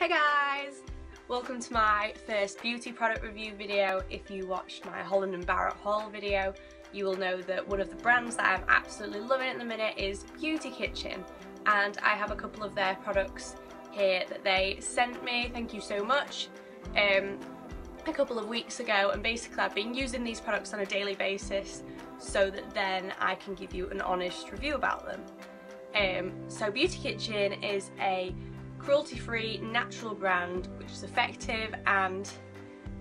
Hey guys! Welcome to my first beauty product review video. If you watched my Holland and Barrett haul video, you will know that one of the brands that I'm absolutely loving at the minute is Beauty Kitchen, and I have a couple of their products here that they sent me, thank you so much, a couple of weeks ago. And basically I've been using these products on a daily basis so that then I can give you an honest review about them. So Beauty Kitchen is a cruelty-free natural brand which is effective, and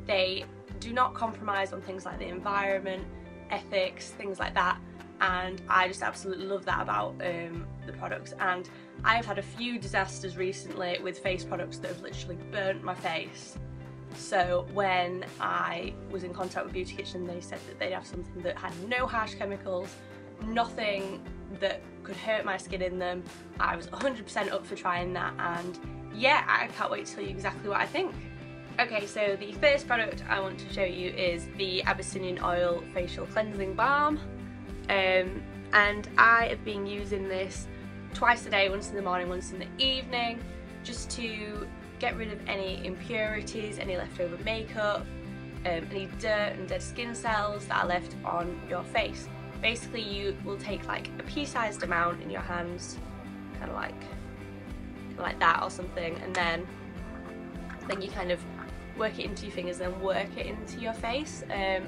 they do not compromise on things like the environment, ethics, things like that, and I just absolutely love that about the products. And I've had a few disasters recently with face products that have literally burnt my face, so when I was in contact with Beauty Kitchen they said that they'd have something that had no harsh chemicals, nothing that could hurt my skin in them. I was 100% up for trying that, and yeah, I can't wait to tell you exactly what I think. Okay, so the first product I want to show you is the Abyssinian Oil Facial Cleansing Balm, and I have been using this twice a day, once in the morning, once in the evening, just to get rid of any impurities, any leftover makeup, any dirt and dead skin cells that are left on your face. Basically you will take like a pea-sized amount in your hands, kind of like that or something, and then you kind of work it into your fingers and work it into your face,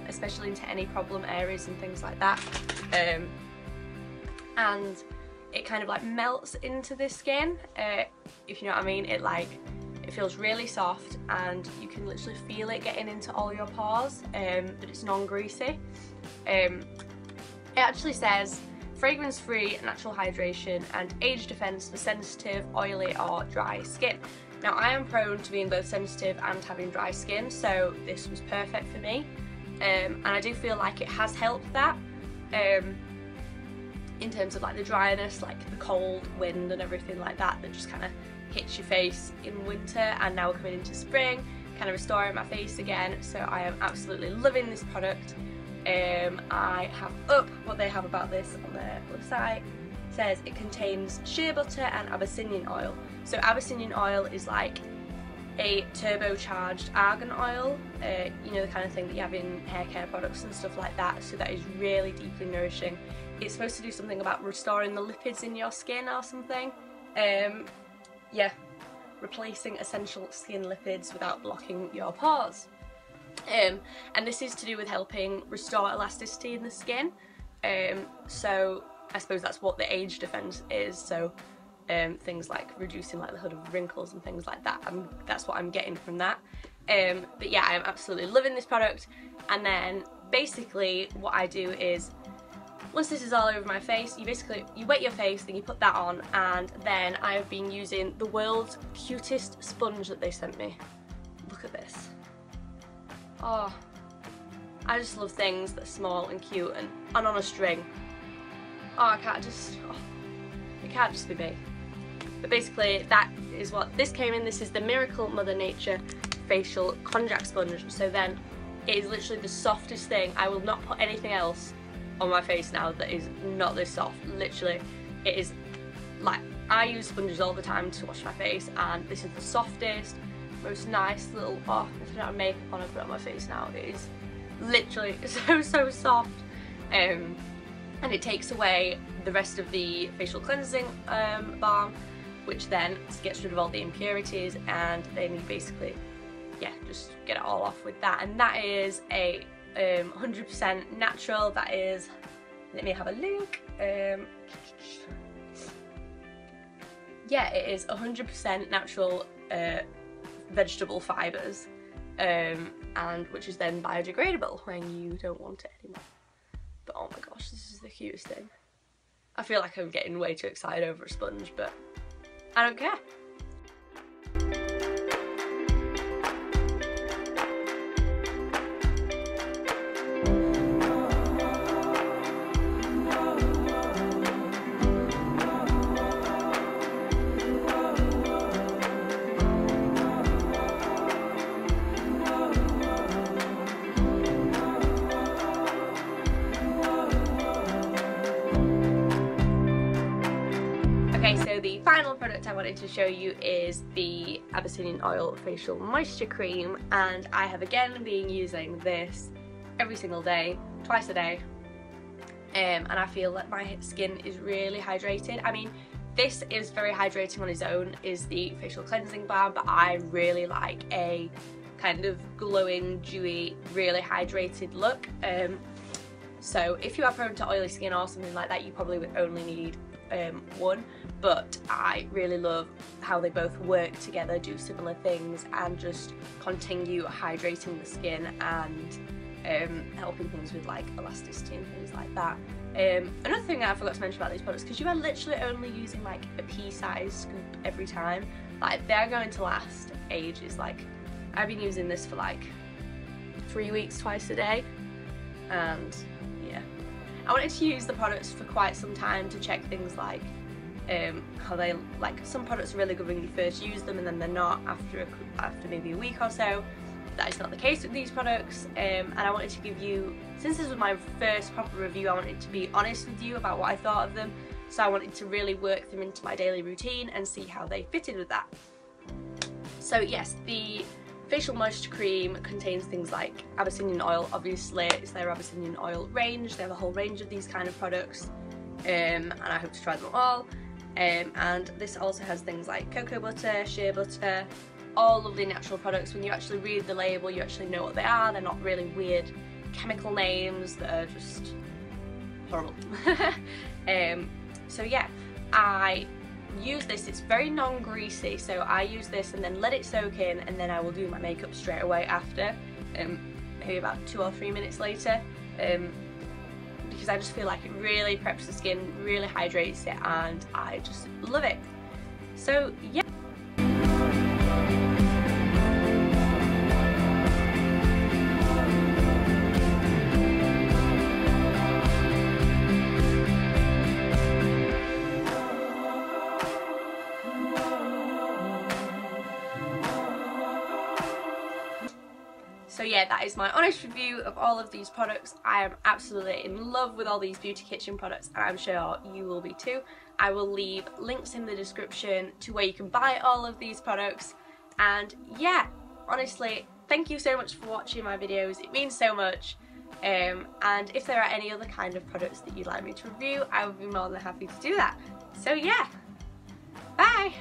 especially into any problem areas and things like that, and it kind of like melts into the skin, if you know what I mean. It feels really soft and you can literally feel it getting into all your pores, but it's non-greasy. It actually says fragrance-free, natural hydration and age defense for sensitive, oily or dry skin. Now I am prone to being both sensitive and having dry skin, so this was perfect for me, and I do feel like it has helped that, in terms of like the dryness, like the cold, wind and everything like that that just kind of hits your face in winter, and now we're coming into spring, kind of restoring my face again, so I am absolutely loving this product. I have up what they have about this on their website. It says it contains shea butter and Abyssinian oil. So Abyssinian oil is like a turbocharged argan oil, you know, the kind of thing that you have in hair care products and stuff like that, so that is really deeply nourishing. It's supposed to do something about restoring the lipids in your skin or something, yeah, replacing essential skin lipids without blocking your pores. And this is to do with helping restore elasticity in the skin, so I suppose that's what the age defense is, so things like reducing like the hood of wrinkles and things like that, that's what I'm getting from that. But yeah, I'm absolutely loving this product, and then basically what I do is once this is all over my face, you wet your face, then you put that on, and then I've been using the world's cutest sponge that they sent me. Look at this. Oh, I just love things that are small and cute and on a string. Oh, it can't just be me. But basically that is what this came in. This is the Miracle Mother Nature Facial Konjac Sponge. So then it is literally the softest thing. I will not put anything else on my face now that is not this soft. Literally, it is like, I use sponges all the time to wash my face, and this is the softest, most nice little, oh, if I don't have makeup on, I put it on my face now, it is literally so soft, and it takes away the rest of the facial cleansing balm, which then gets rid of all the impurities, and then you basically, yeah, just get it all off with that. And that is a 100% natural. That is, let me have a look, yeah, it is 100% natural vegetable fibres, and which is then biodegradable when you don't want it anymore. But oh my gosh, this is the cutest thing. I feel like I'm getting way too excited over a sponge, but I don't care. I wanted to show you is the Abyssinian Oil Facial Moisture Cream, and I have again been using this every single day, twice a day, and I feel that my skin is really hydrated. I mean, this is very hydrating on its own, is the facial cleansing balm, but I really like a kind of glowing, dewy, really hydrated look. So if you are prone to oily skin or something like that, you probably would only need one, but I really love how they both work together, do similar things, and just continue hydrating the skin and helping things with like elasticity and things like that. Another thing that I forgot to mention about these products, because you are literally only using like a pea-sized scoop every time, like they're going to last ages. Like I've been using this for like 3 weeks, twice a day, and yeah, I wanted to use the products for quite some time to check things like how they, like some products are really good when you first use them and then they're not after maybe a week or so. That is not the case with these products, and I wanted to give you, since this was my first proper review, I wanted to be honest with you about what I thought of them, so I wanted to really work them into my daily routine and see how they fitted with that. So yes, the facial moisture cream contains things like Abyssinian oil, obviously, it's their Abyssinian oil range. They have a whole range of these kind of products, and I hope to try them all. And this also has things like cocoa butter, shea butter, all lovely natural products. When you actually read the label, you actually know what they are. They're not really weird chemical names that are just horrible. So yeah, I use this, it's very non-greasy, so I use this and then let it soak in, and then I will do my makeup straight away after, maybe about 2 or 3 minutes later, because I just feel like it really preps the skin, really hydrates it, and I just love it. So yeah. So yeah, that is my honest review of all of these products. I am absolutely in love with all these Beauty Kitchen products, and I'm sure you will be too. I will leave links in the description to where you can buy all of these products. And yeah, honestly, thank you so much for watching my videos. It means so much. And if there are any other kind of products that you'd like me to review, I would be more than happy to do that. So yeah, bye!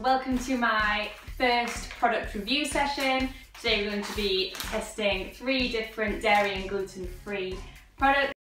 Welcome to my first product review session. Today we're going to be testing 3 different dairy and gluten-free products.